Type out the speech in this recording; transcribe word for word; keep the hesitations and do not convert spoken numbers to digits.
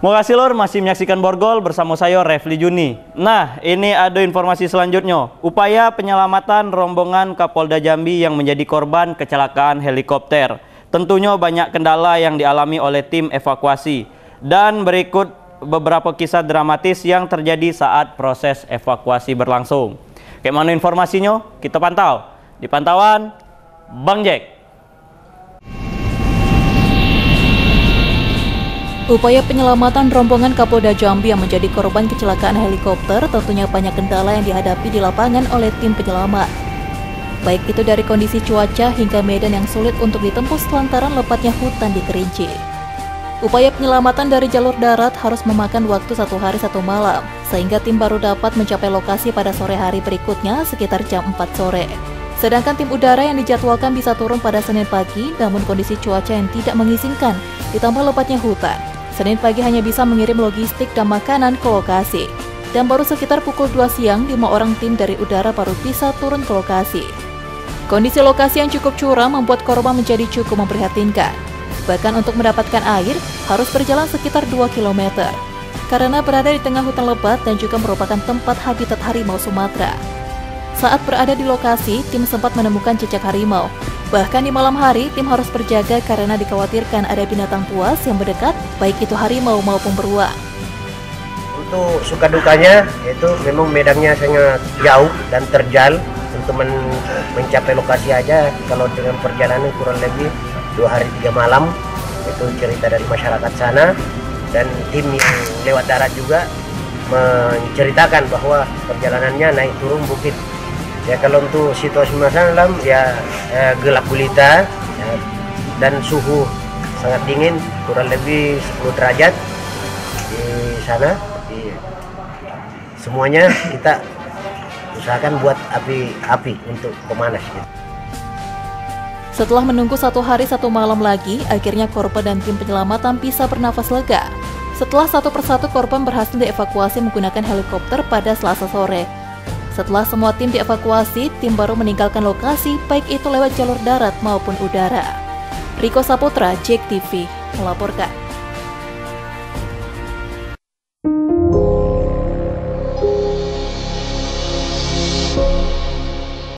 Makasih lor masih menyaksikan Borgol bersama saya Refli Juni. Nah, ini ada informasi selanjutnya. Upaya penyelamatan rombongan Kapolda Jambi yang menjadi korban kecelakaan helikopter. Tentunya banyak kendala yang dialami oleh tim evakuasi. Dan berikut beberapa kisah dramatis yang terjadi saat proses evakuasi berlangsung. Kayak mana informasinya? Kita pantau. Di pantauan Bang Jack. Upaya penyelamatan rombongan Kapolda Jambi yang menjadi korban kecelakaan helikopter tentunya banyak kendala yang dihadapi di lapangan oleh tim penyelamat. Baik itu dari kondisi cuaca hingga medan yang sulit untuk ditempuh lantaran lepatnya hutan di Kerinci. Upaya penyelamatan dari jalur darat harus memakan waktu satu hari satu malam, sehingga tim baru dapat mencapai lokasi pada sore hari berikutnya sekitar jam empat sore. Sedangkan tim udara yang dijadwalkan bisa turun pada Senin pagi, namun kondisi cuaca yang tidak mengizinkan, ditambah lepatnya hutan. Senin pagi hanya bisa mengirim logistik dan makanan ke lokasi. Dan baru sekitar pukul dua siang, lima orang tim dari udara baru bisa turun ke lokasi. Kondisi lokasi yang cukup curam membuat korban menjadi cukup memprihatinkan. Bahkan untuk mendapatkan air, harus berjalan sekitar dua kilometer. Karena berada di tengah hutan lebat dan juga merupakan tempat habitat harimau Sumatera. Saat berada di lokasi, tim sempat menemukan jejak harimau. Bahkan di malam hari, tim harus berjaga karena dikhawatirkan ada binatang buas yang mendekat, baik itu harimau maupun beruang. Untuk suka dukanya, itu memang medannya sangat jauh dan terjal. Untuk men mencapai lokasi aja, kalau dengan perjalanan kurang lebih dua hari tiga malam, itu cerita dari masyarakat sana. Dan tim yang lewat darat juga menceritakan bahwa perjalanannya naik turun bukit. Ya kalau untuk situasi masalah ya eh, gelap gulita ya, dan suhu sangat dingin kurang lebih sepuluh derajat di sana. Di, semuanya kita usahakan buat api-api untuk pemanas. Ya. Setelah menunggu satu hari satu malam lagi, akhirnya korban dan tim penyelamatan bisa bernafas lega. Setelah satu persatu korban berhasil dievakuasi menggunakan helikopter pada Selasa sore. Setelah semua tim dievakuasi, tim baru meninggalkan lokasi, baik itu lewat jalur darat maupun udara. Riko Saputra, Jack T V, melaporkan.